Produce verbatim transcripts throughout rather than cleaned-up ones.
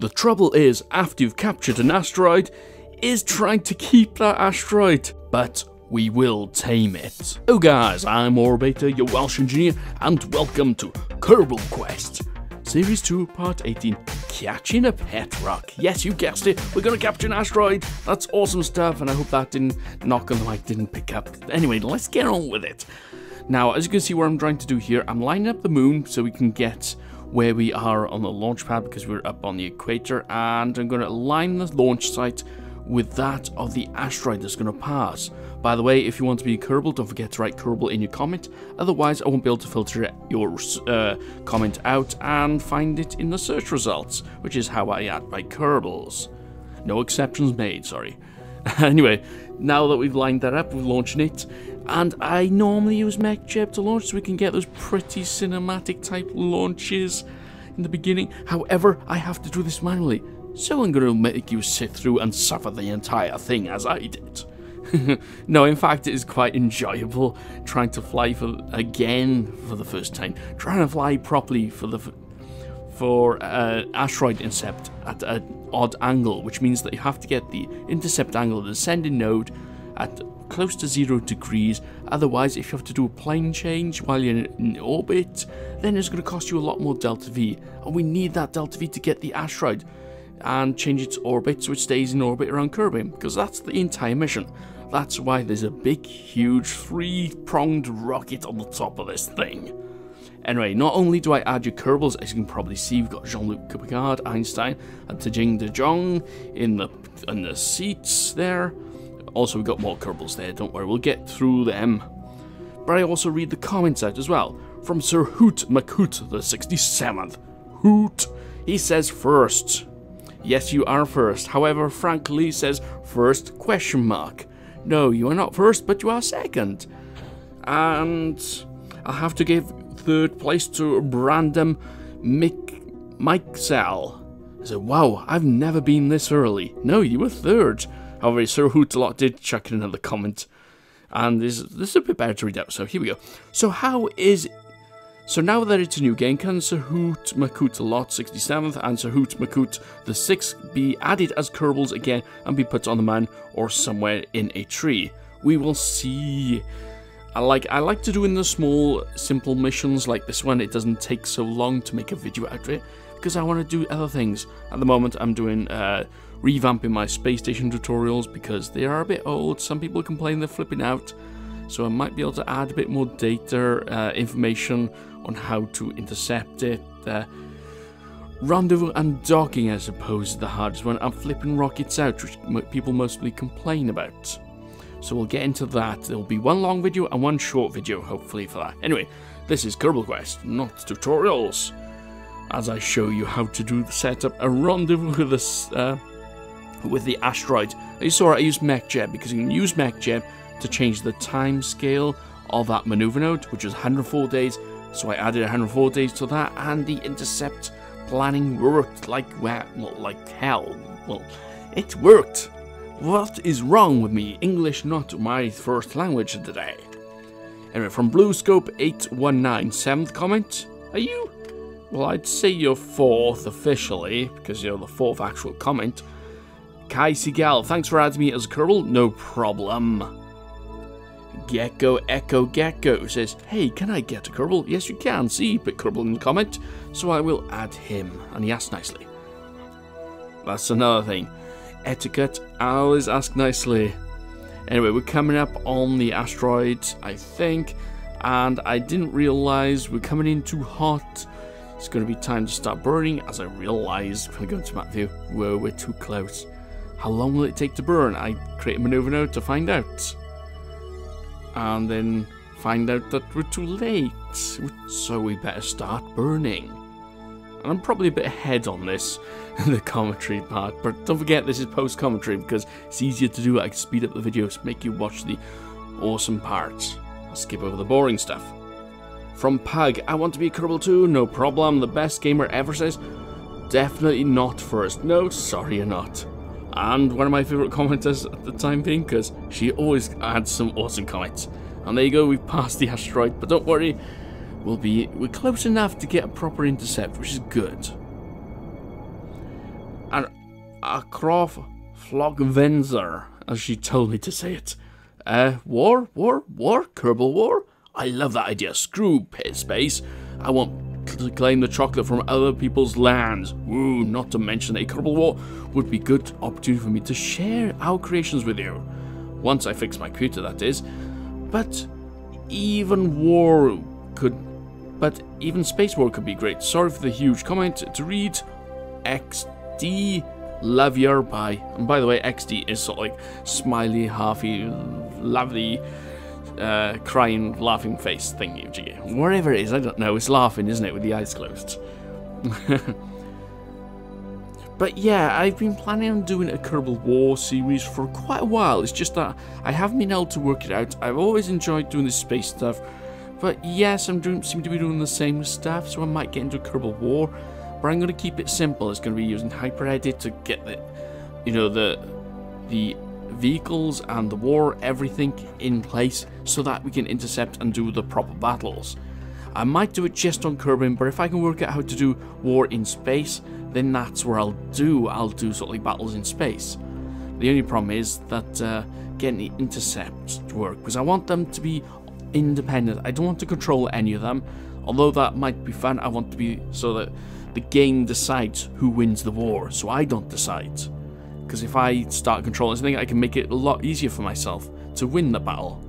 The trouble is, after you've captured an asteroid, is trying to keep that asteroid, but we will tame it. Hello guys, I'm Orbator, your Welsh engineer, and welcome to Kerbal Quest, Series two, Part eighteen, Catching a Pet Rock. Yes, you guessed it, we're gonna capture an asteroid. That's awesome stuff, and I hope that didn't knock on the mic, didn't pick up. Anyway, let's get on with it. Now, as you can see what I'm trying to do here, I'm lining up the moon so we can get where we are on the launch pad because we're up on the equator, and I'm gonna align the launch site with that of the asteroid that's going to pass. By the way, if you want to be Kerbal, don't forget to write Kerbal in your comment, otherwise I won't be able to filter your uh, comment out and find it in the search results, which is how I add my Kerbals. No exceptions made, sorry. Anyway, now that we've lined that up, we're launching it, and I normally use MechJeb to launch so we can get those pretty cinematic type launches in the beginning. However, I have to do this manually. So I'm going to make you sit through and suffer the entire thing as I did. No, in fact, it is quite enjoyable trying to fly for again for the first time. Trying to fly properly for the for uh, asteroid intercept at an odd angle, which means that you have to get the intercept angle of the sending node at close to zero degrees. Otherwise, if you have to do a plane change while you're in orbit, then it's going to cost you a lot more Delta-V, and we need that Delta-V to get the asteroid and change its orbit so it stays in orbit around Kerbin, because that's the entire mission. That's why there's a big, huge, three-pronged rocket on the top of this thing. Anyway, not only do I add your Kerbals, as you can probably see, we've got Jean-Luc Picard, Einstein, and Tajing De Jong in the, in the seats there. Also, we've got more Kerbals there, don't worry, we'll get through them. But I also read the comments out as well, from Sir Hoot-Ma-Kutlot, the sixty-seventh. Hoot! He says first. Yes, you are first. However, Frank Lee says first question mark. No, you are not first, but you are second. And I'll have to give third place to Brandon Mick Mikesell. I said, wow, I've never been this early. No, you were third. However, Sir Hoot-a-Lot did chuck in another comment. And this, this is a bit better to read out, so here we go. So how is... So now that it's a new game, can Sir Hoot-Ma-Kutlot sixty-seventh and Sir Hoot-Ma-Kutlot the sixth be added as Kerbals again and be put on the man or somewhere in a tree? We will see. I like I like to do in the small, simple missions like this one. It doesn't take so long to make a video out of it because I want to do other things. At the moment, I'm doing uh, revamping my space station tutorials because they are a bit old. Some people complain they're flipping out. So I might be able to add a bit more data, uh, information on how to intercept it. Uh, rendezvous and docking, I suppose, is the hardest one. I'm flipping rockets out, which people mostly complain about. So we'll get into that. There'll be one long video and one short video, hopefully, for that. Anyway, this is Kerbal Quest, not tutorials, as I show you how to do the setup, a rendezvous with this, uh, with the asteroid. You saw I used MechJeb because you can use MechJeb to change the time scale of that maneuver node, which was one hundred four days, so I added one hundred four days to that, and the intercept planning worked like well, like hell. Well, it worked. What is wrong with me? English not my first language today. Anyway, from BlueScope eight one nine, seventh comment. Are you? Well, I'd say you're fourth officially, because you're the fourth actual comment. Kai Sigal, thanks for adding me as a Kerbal. No problem. Gecko Echo Gecko says, hey, can I get a Kerbal? Yes, you can. See, put Kerbal in the comment, so I will add him. And he asked nicely. That's another thing. Etiquette, I always ask nicely. Anyway, we're coming up on the asteroid, I think. And I didn't realize we're coming in too hot. It's going to be time to start burning, as I realized when I go into map view, whoa, we're too close. How long will it take to burn? I create a maneuver node to find out. And then find out that we're too late, so we better start burning. And I'm probably a bit ahead on this, the commentary part, but don't forget this is post-commentary because it's easier to do. I can speed up the videos, make you watch the awesome parts. I'll skip over the boring stuff. From Pug, I want to be Kerbal too, no problem, the best gamer ever says, definitely not first, no, sorry you're not. And one of my favourite commenters at the time being, because she always adds some awesome comments. And there you go, we've passed the asteroid, but don't worry, we'll be, we're close enough to get a proper intercept, which is good. and Acrof Flog Venzer, as she told me to say it. Uh, war? War? War? Kerbal War? I love that idea. Screw space. I won't cl claim the chocolate from other people's lands. Woo, not to mention a Kerbal War would be good opportunity for me to share our creations with you. Once I fix my computer, that is. But even war could... But even space war could be great. Sorry for the huge comment. To read X D... Love your pie. And by the way, X D is sort of like smiley, halfy, lovely, uh, crying, laughing face thingy. Wherever it is, I don't know. It's laughing, isn't it, with the eyes closed? But yeah, I've been planning on doing a Kerbal War series for quite a while. It's just that I haven't been able to work it out. I've always enjoyed doing this space stuff. But yes, I'm doing, seem to be doing the same stuff, so I might get into a Kerbal War. But I'm going to keep it simple. It's going to be using Hyper Edit to get the, you know, the the vehicles and the war, everything in place so that we can intercept and do the proper battles. I might do it just on Kerbin, but if I can work out how to do war in space, then that's where I'll do. I'll do sort of like battles in space. The only problem is that uh, getting the intercepts to work, because I want them to be independent. I don't want to control any of them, although that might be fun. I want to be so that the game decides who wins the war, so I don't decide. Because if I start controlling something, I can make it a lot easier for myself to win the battle.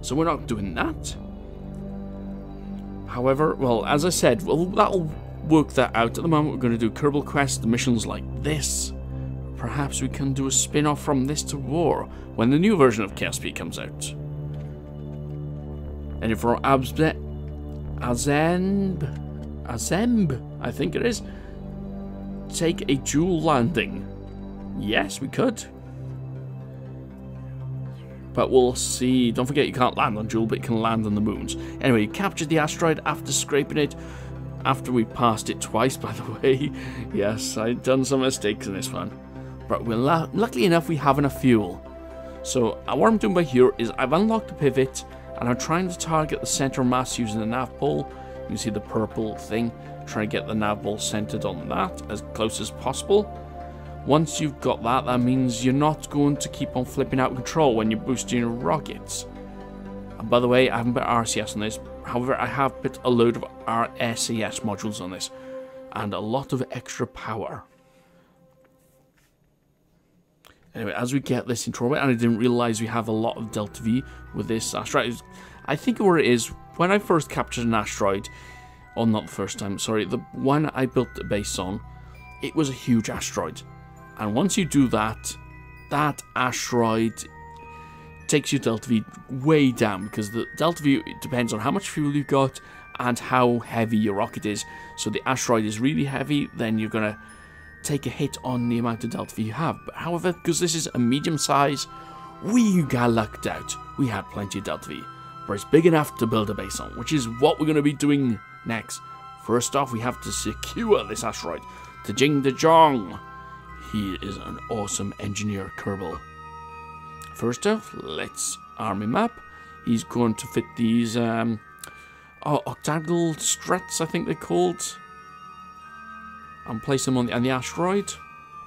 So we're not doing that. However, well, as I said, well, that'll work that out. At the moment, we're going to do Kerbal Quest, the missions like this. Perhaps we can do a spin-off from this to war when the new version of K S P comes out. And if we're absent, Azemb... Azemb, I think it is. Take a dual landing. Yes, we could. But we'll see. Don't forget you can't land on Jool, but you can land on the moons. Anyway, captured the asteroid after scraping it. After we passed it twice, by the way. Yes, I've done some mistakes in this one. But we're luckily enough, we have enough fuel. So what I'm doing by here is I've unlocked the pivot, and I'm trying to target the center mass using the nav pole. You can see the purple thing. Try to get the nav ball centered on that as close as possible. Once you've got that, that means you're not going to keep on flipping out of control when you're boosting your rockets. And by the way, I haven't put R C S on this. However, I have put a load of R S A S modules on this. And a lot of extra power. Anyway, as we get this into orbit, and I didn't realise we have a lot of Delta-V with this asteroid. I think where it is, when I first captured an asteroid, or not the first time, sorry, the one I built a base on, it was a huge asteroid. And once you do that, that asteroid takes your Delta-V way down, because the Delta-V depends on how much fuel you've got and how heavy your rocket is. So the asteroid is really heavy, then you're going to take a hit on the amount of Delta-V you have. But however, because this is a medium size, we got lucked out. We had plenty of Delta-V. But it's big enough to build a base on, which is what we're going to be doing next. First off, we have to secure this asteroid. Tajing De Jong. He is an awesome engineer, Kerbal. First off, let's arm him up. He's going to fit these um, oh, octagonal struts, I think they're called. And place them on the, on the asteroid.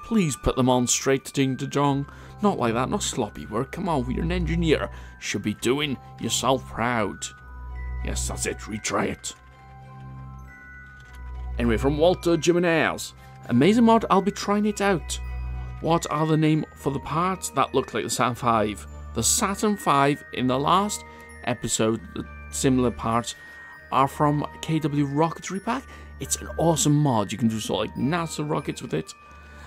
Please put them on straight to Ding De Jong. Not like that, not sloppy work. Come on, we're an engineer. Should be doing yourself proud. Yes, that's it. Retry it. Anyway, from Walter Jimenez. Amazing mod, I'll be trying it out. What are the name for the parts that look like the Saturn five? The Saturn five in the last episode, the similar parts, are from K W Rocketry Pack. It's an awesome mod. You can do sort of like NASA rockets with it.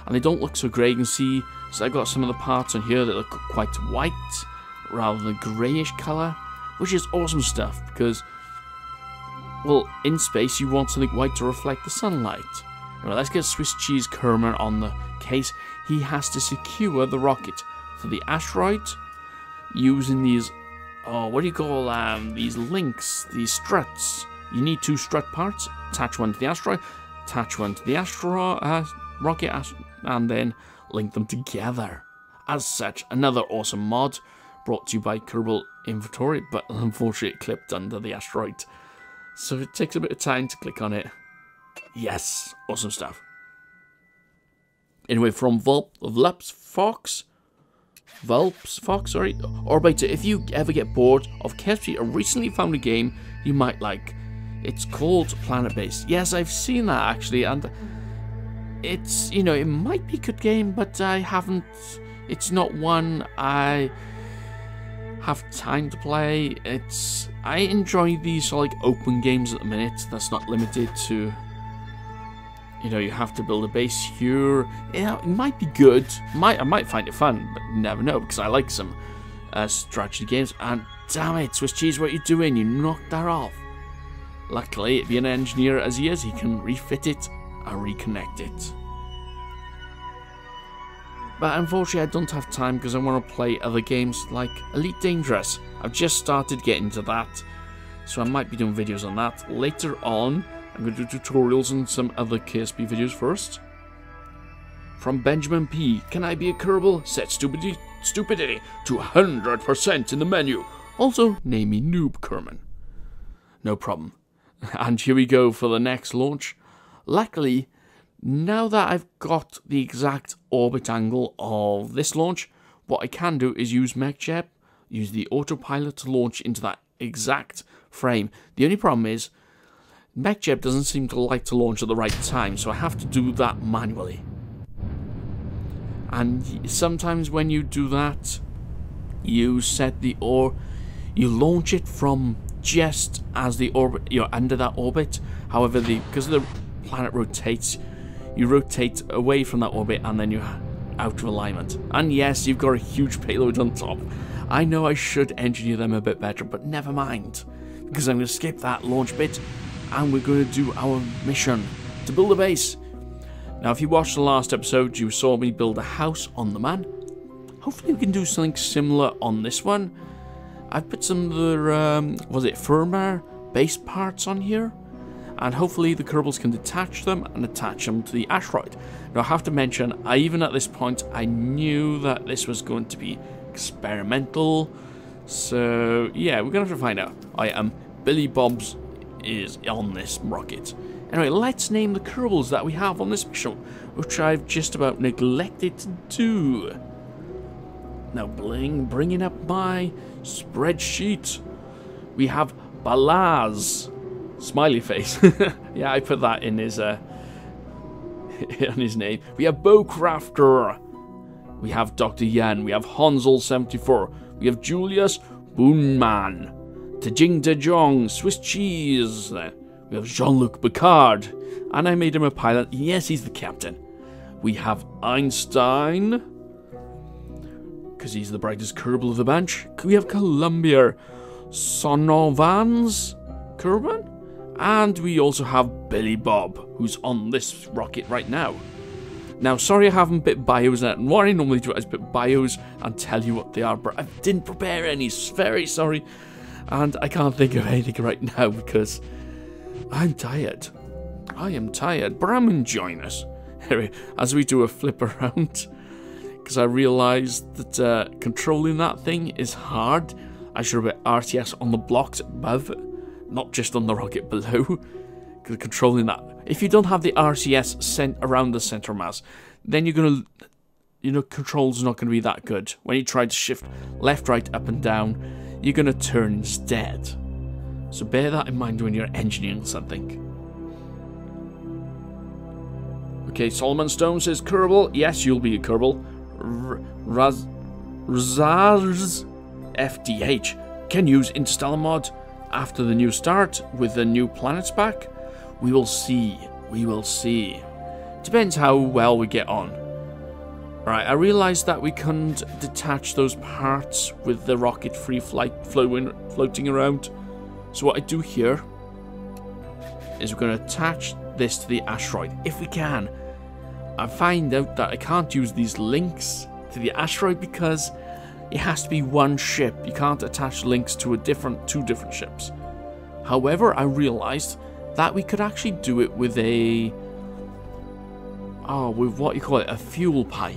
And they don't look so grey, you can see, so I've got some of the parts on here that look quite white, rather than greyish colour, which is awesome stuff, because, well, in space you want something white to reflect the sunlight. Anyway, let's get Swiss Cheese Kerman on the case. He has to secure the rocket to the asteroid using these, oh, what do you call um, these links, these struts. You need two strut parts, attach one to the asteroid, attach one to the asteroid, uh, rocket asteroid, and then link them together. As such, another awesome mod brought to you by Kerbal Inventory, but unfortunately it clipped under the asteroid. So it takes a bit of time to click on it. Yes, awesome stuff. Anyway, from Vulps Fox, Vulps Fox, sorry, Orbiter, if you ever get bored of K S P, I recently found a game you might like. It's called Planet Base. Yes, I've seen that actually, and it's, you know, it might be a good game, but I haven't, it's not one I have time to play. It's, I enjoy these like open games at the minute, that's not limited to, you know, you have to build a base here. Yeah, it might be good, might I might find it fun, but you never know, because I like some uh, strategy games, and damn it, Swiss Cheese, what are you doing? You knocked that off. Luckily, being an engineer as he is, he can refit it and reconnect it. But unfortunately I don't have time because I want to play other games like Elite Dangerous. I've just started getting to that, so I might be doing videos on that later on. I'm going to do tutorials and some other K S P videos first. From Benjamin P. Can I be a Kerbal? Set stupidity, stupidity to one hundred percent in the menu. Also, name me Noob Kerman. No problem. And here we go for the next launch. Luckily, now that I've got the exact orbit angle of this launch, what I can do is use MechJeb, use the autopilot to launch into that exact frame. The only problem is, MechJeb doesn't seem to like to launch at the right time, so I have to do that manually. And sometimes when you do that, you set the or you launch it from just as the orbit, you're under that orbit. However, the because the planet rotates, you rotate away from that orbit and then you're out of alignment. And yes, you've got a huge payload on top. I know I should engineer them a bit better, but never mind, because I'm going to skip that launch bit. And we're going to do our mission to build a base. Now, if you watched the last episode, you saw me build a house on the man. Hopefully we can do something similar on this one. I've put some of the, um, was it firmware base parts on here? And hopefully the Kerbals can detach them and attach them to the asteroid. Now, I have to mention, I, even at this point, I knew that this was going to be experimental. So, yeah, we're going to have to find out. I am Billy Bob's is on this rocket. Anyway, let's name the Kerbals that we have on this mission, which I've just about neglected to do. Now, bling, bringing up my spreadsheet, we have Balaz, smiley face. Yeah, I put that in his uh, in his name. We have Bow Crafter, we have Doctor Yan, we have Hansel seventy-four, we have Julius Boonman, Tajing De Jong, Swiss Cheese, we have Jean-Luc Picard, and I made him a pilot, yes, he's the captain. We have Einstein, because he's the brightest Kerbal of the bench. We have Columbia, Sonovans, Kerman, and we also have Billy Bob, who's on this rocket right now. Now, sorry I haven't bit bios, and what I normally do is bit bios and tell you what they are, but I didn't prepare any, very sorry. And I can't think of anything right now because I'm tired. I am tired. But I'm enjoying it. Anyway, as we do a flip around, because I realised that uh, controlling that thing is hard. I should have put R C S on the blocks above, not just on the rocket below. Because controlling that, if you don't have the R C S sent around the centre mass, then you're gonna, you know, control's not gonna be that good. When you try to shift left, right, up, and down, you're going to turn instead. So bear that in mind when you're engineering something. Okay, Solomon Stone says Kerbal. Yes, you'll be a Kerbal. R S A S F D H can use installer mod after the new start with the new planets pack. We will see. We will see. Depends how well we get on. Right, I realised that we couldn't detach those parts with the rocket free flight flowing, floating around. So what I do here is we're going to attach this to the asteroid, if we can. I find out that I can't use these links to the asteroid because it has to be one ship. You can't attach links to a different, two different ships. However, I realised that we could actually do it with a... Oh, with what you call it, a fuel pipe.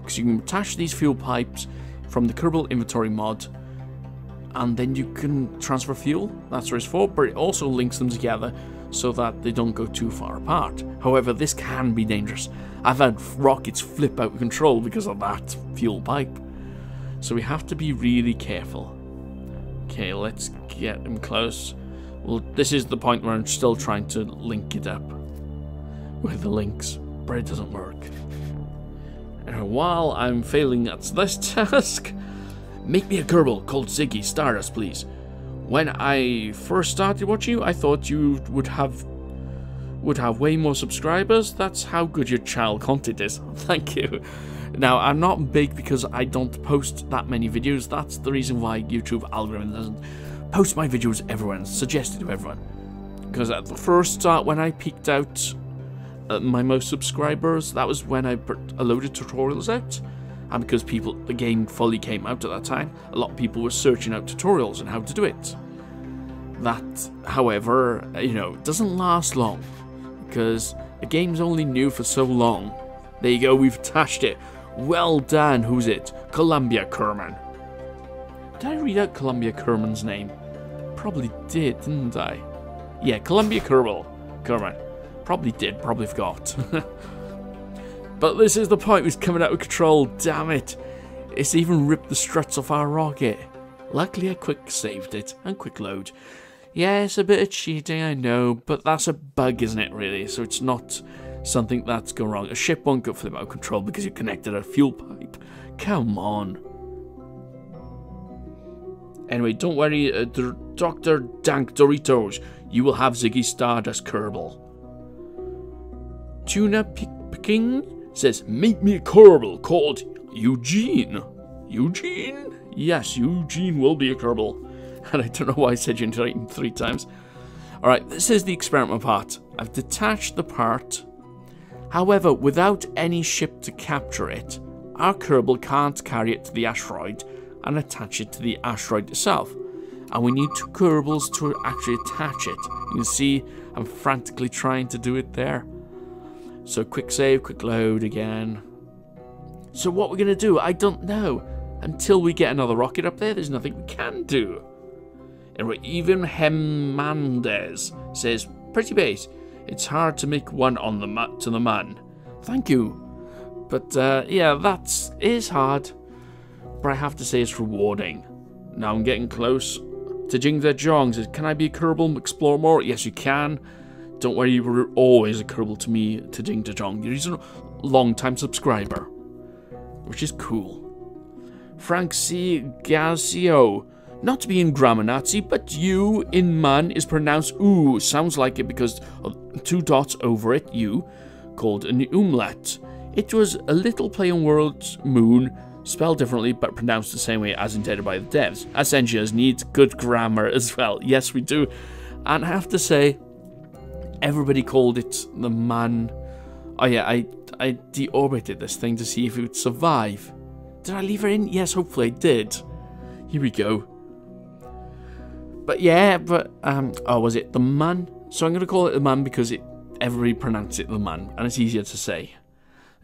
Because you can attach these fuel pipes from the Kerbal Inventory mod, and then you can transfer fuel. That's what it's for, but it also links them together so that they don't go too far apart. However, this can be dangerous. I've had rockets flip out of control because of that fuel pipe. So we have to be really careful. Okay, let's get him close. Well, this is the point where I'm still trying to link it up with the links, but it doesn't work. And while I'm failing at this task, make me a Kerbal called Ziggy Stardust, please. When I first started watching you, I thought you would have would have way more subscribers. That's how good your child content is. Thank you. Now, I'm not big because I don't post that many videos. That's the reason why YouTube algorithm doesn't post my videos everywhere and suggest it to everyone. Because at the first start, when I peaked out uh, my most subscribers, that was when I put a load of tutorials out. And because people, the game fully came out at that time, a lot of people were searching out tutorials on how to do it. That, however, you know, doesn't last long, because the game's only new for so long. There you go, we've touched it. Well done, who's it? Columbia Kerman. Did I read out Columbia Kerman's name? Probably did, didn't I? Yeah, Columbia Kerbal Kerman. Probably did, probably forgot. But this is the point, it's coming out of control, damn it. It's even ripped the struts off our rocket. Luckily I quick saved it, and quick load. Yeah, it's a bit of cheating, I know, but that's a bug, isn't it, really? So it's not something that's gone wrong. A ship won't go flip out of control because you connected a fuel pipe. Come on. Anyway, don't worry, uh, Doctor Dank Doritos, you will have Ziggy Stardust Kerbal. Tuna Picking says, make me a Kerbal called Eugene. Eugene? Yes, Eugene will be a Kerbal. And I don't know why I said Eugene three times. Alright, this is the experiment part. I've detached the part. However, without any ship to capture it, our Kerbal can't carry it to the asteroid and attach it to the asteroid itself. And we need two Kerbals to actually attach it. You can see I'm frantically trying to do it there. So quick save, quick load again. So what we're going to do, I don't know. Until we get another rocket up there, there's nothing we can do. And even Hemandez says, pretty base. It's hard to make one on the mu to the man. Thank you. But uh, yeah, that is hard. But I have to say it's rewarding. Now I'm getting close. Tajing De Jong says, can I be a Kerbal explore more? Yes, you can. Don't worry, you were always a Kerbal to me, Tajing De Jong. You're a long-time subscriber, which is cool. Frank C. Gazio, not to be in grammar Nazi, but you in man is pronounced ooh. Sounds like it because of two dots over it, you, called an umlaut. It was a little play on words, moon, spelled differently but pronounced the same way as intended by the devs. Us engineers need good grammar as well. Yes, we do. And I have to say, everybody called it the man. Oh yeah, I, I deorbited this thing to see if it would survive. Did I leave her in? Yes, hopefully I did. Here we go. But yeah, but, um, oh, was it the man? So I'm going to call it the man because it everybody pronounced it the man, and it's easier to say.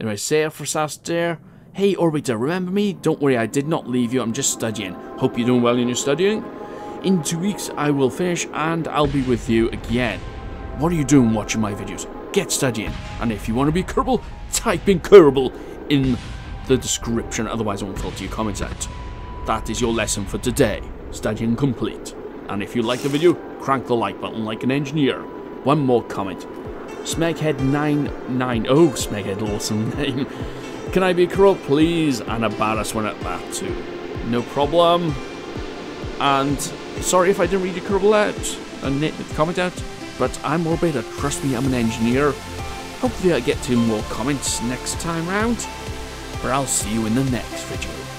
Anyway, say it for S A S there. Hey, Orbiter, remember me? Don't worry, I did not leave you, I'm just studying. Hope you're doing well in your studying. In two weeks, I will finish, and I'll be with you again. What are you doing watching my videos? Get studying. And if you want to be Kerbal, type in Kerbal in the description, otherwise I won't filter your comments out. That is your lesson for today. Studying complete. And if you like the video, crank the like button like an engineer. One more comment. Smeghead nine nine oh, Smeghead, awesome name. Can I be a Kerbal, please? And a badass one at that too. No problem. And sorry if I didn't read your Kerbal out and the comment out, but I'm Orbiter, trust me, I'm an engineer. Hopefully I get to more comments next time round. But I'll see you in the next video.